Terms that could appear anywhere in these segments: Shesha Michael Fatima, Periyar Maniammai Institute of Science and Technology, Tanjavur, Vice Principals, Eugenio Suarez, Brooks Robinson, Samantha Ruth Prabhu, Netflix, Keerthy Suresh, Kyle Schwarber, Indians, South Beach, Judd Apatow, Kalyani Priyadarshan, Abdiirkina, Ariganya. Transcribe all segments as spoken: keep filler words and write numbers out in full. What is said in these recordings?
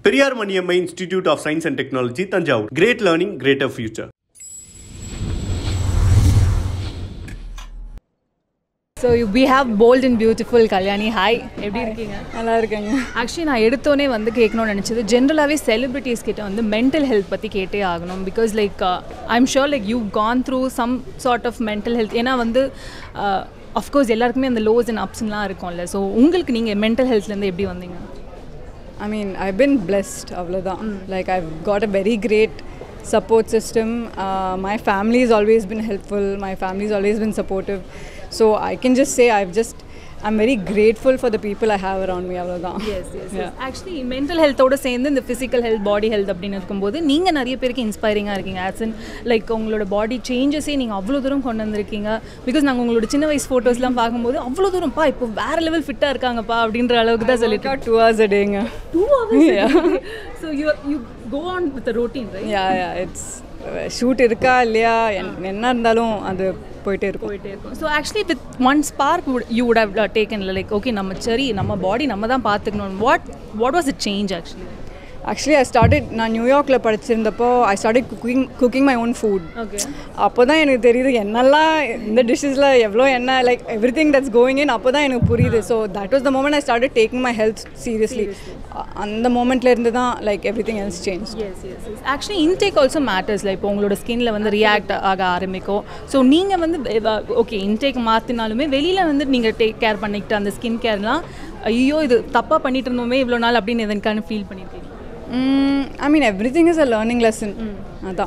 Periyar Maniammai Institute of Science and Technology, Tanjavur. Great learning, greater future. So we have bold and beautiful Kalyani. Hi, Abdiirkina. Hello, Ariganya. Actually, I had to say, generally, celebrities have mental health because, like, uh, I'm sure, like, you've gone through some sort of mental health. Uh, of course, everyone has the lows and ups. So, ungalku neenga mental health la eppadi vandinga? I mean, I've been blessed. Mm. Like, I've got a very great support system. Uh, my family has always been helpful. My family has always been supportive. So I can just say I've just I'm very grateful for the people I have around me. Yes, yes, yeah. Yes. Actually, mental health oda same the physical health, body health appadina irukumbodhu neenga nariya perukku inspiring ah irkeenga as in like ungaloda body changes eh neenga avlo dooram kondu vandirkeenga because naanga ungaloda chinna vayis photos la paakumbodhu avlo dooram pa ipo vera level fit ah irkaanga pa abindra alavukku da sollitu two hours a day nga two hours a day. So you you go on with the routine, right? Yeah, yeah, it's shoot irka illaya enna irndalum adu poite irukum. So actually with one spark would, you would have taken like okay nama seri nama body nama dhaan paathukonum. What what was the change actually? Actually I started na New York la padichirundappo I started cooking cooking my own food. Okay. Appoda enakku theriyudhu ennalla inda dishes la evlo enna like everything that's going in appoda enakku puriyudhu. So that was the moment I started taking my health seriously. seriously. And the moment la irundha like everything else changed. Yes, yes, yes. Actually intake also matters like ungaloda skin la vandu react aga aarambikko. So neenga vandu okay intake maatinalume velila vandu neenga take care pannikita and the skin care la ayyo idu thappa panniternume ivlo naal appdin edankana feel pannirkeenga? Mm, I mean everything is a learning lesson. Mm. That's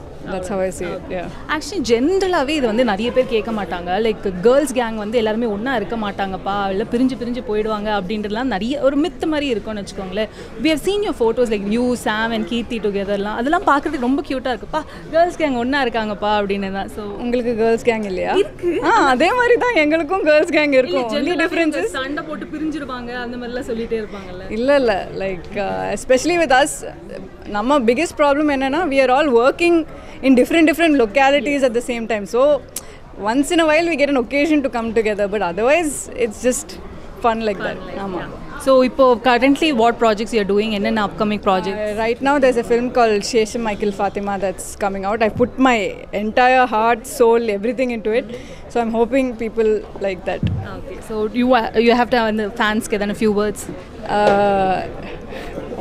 right. How I see it. Yeah. Actually, generally, இது வந்து நிறைய பேர் கேட்க மாட்டாங்க. Like girls gang வந்து எல்லாரும் ஒண்ணா இருக்க மாட்டாங்கப்பா. இல்ல பிரிஞ்சு பிரிஞ்சு போய்டுவாங்க அப்படின்றலாம் நிறைய ஒரு மித் மாதிரி இருக்கும்னு வெச்சுக்கோங்களே. We have seen your photos like you, Sam and Keerthy together லாம். அதெல்லாம் பார்க்கிறதுக்கு ரொம்ப கியூட்டா இருக்குப்பா. Girls gang ஒண்ணா இருக்காங்கப்பா அப்படினேனா. So உங்களுக்கு girls gang இல்லையா? ஆ அதே மாதிரி தான் எங்களுக்கும் girls gang இருக்கும். Only difference is சண்டை போட்டு பிரிஞ்சிடுவாங்க அந்த மாதிரிலாம் சொல்லிட்டே இருப்பாங்கல. இல்ல இல்ல like uh, especially with us our biggest problem is we are all working in different different localities at the same time. So once in a while we get an occasion to come together, but otherwise it's just fun like fun that. Like, yeah. So ipo currently what projects you are doing and an upcoming project? Uh, right now there's a film called Shesha Michael Fatima that's coming out. I put my entire heart, soul, everything into it. So I'm hoping people like that. Okay. So you are, you have to have the fans get in a few words. Uh,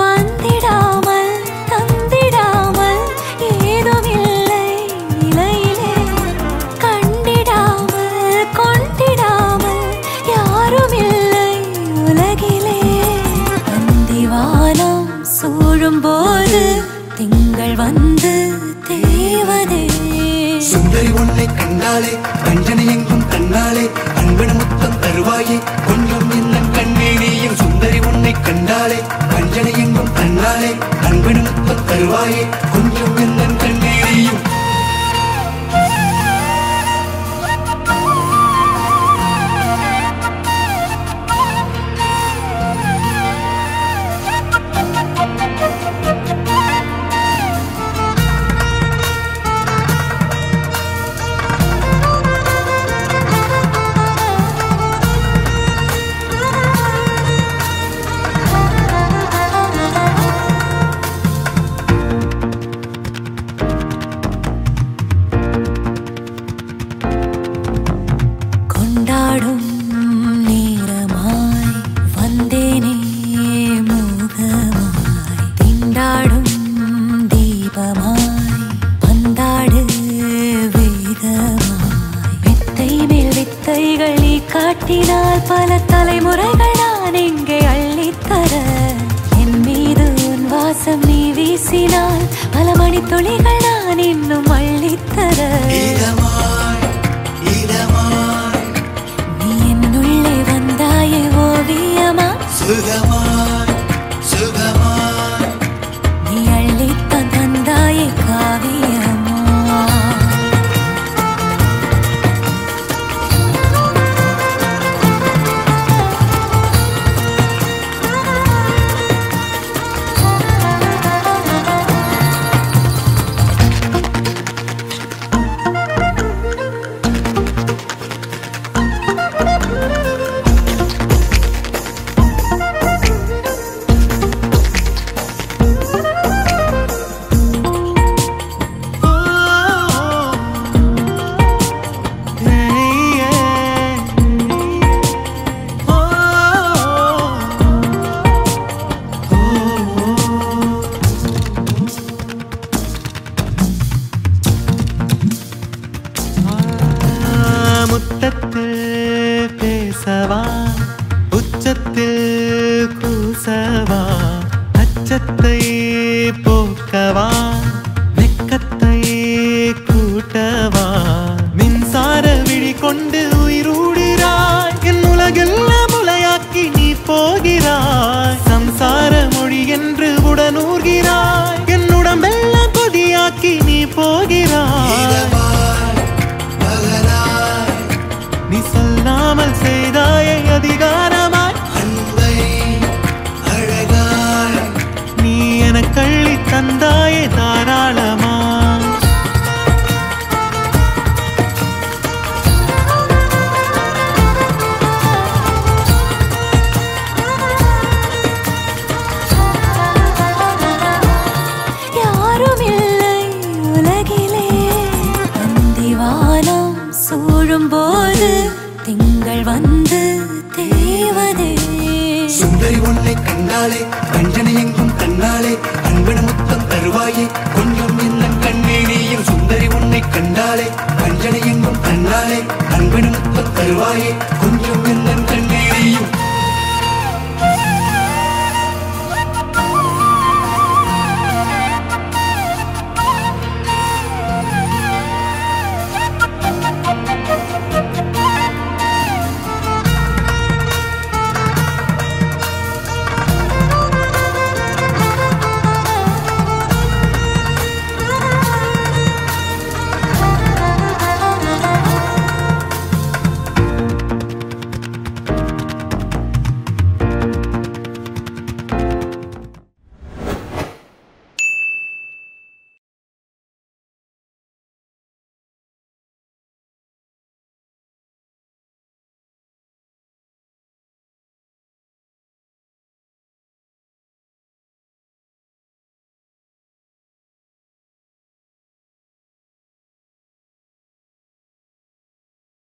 வந்திடாமல் தந்திடாமல் ஏதுமில்லை இலையிலே கண்டிடாமல் கொண்டிடாமல் யாருமில்லை உலகிலே அந்திவானம் சூழும்போது திங்கள் வந்து தேவதே சுந்தரி உன்னை கண்டாலே கஞ்சனை எங்கும் கண்ணாலே அன்பன் முத்தம் தருவாயே கொஞ்சம் இன்னும் கண்ணீரியும் சுந்தரி உன்னை கண்டாலே கஞ்சனை எங்கும் கண்ணாலே அன்பன் முத்தம் தருவாயே கொஞ்சம் இன்னும் கண்ணீரியும் காட்டினால் பல தலைமுறைகள் நான் இங்கே அள்ளித்தர என் மீது உன் வாசம் நீ வீசினால் பல மணி துளிகள் நான் இன்னும் அள்ளித்தர நீ என்னுள்ளே வந்தாயே ஓவியமா சுகமாய் சுகமாய் நீ அள்ளித்தான் தந்தாயே காவியமா മുത്തത്തിൽ പേസവാ ഉച്ചത്തിൽ കൂസവാ അച്ചത്തൈ പോക്കവാ വെക്കത്തൈ കൂട്ടവാ മിൻസാര വിഴികൊണ്ട് ഉയരൂടിരായ് എന്നുലകെല്ലാം ഉലയാക്കി നീ പോകിരായ് സംസാര മൊഴി என்று ഉടനൂർകിരായ് എന്നുടമ്പെല്ലാം കൊതിയാക്കി നീ പോകിരായ് தந்தாயே தாராளமா யாரும் இல்லை உலகிலே திவானம் சூழும் போது திங்கள் வந்து தேவதே சுந்தரி உன்னை கண்ணாலே கஞ்சனை எங்கும் கண்ணாலே அன்பன் முத்தம் தருவாயே கொஞ்சம் இன்னும் கண்ணீரியும் சுந்தரி உன்னை கண்டாலே கஞ்சனை எங்கும் கண்ணாலே அன்பன் முத்தம் தருவாயே கொஞ்சம் இன்னும்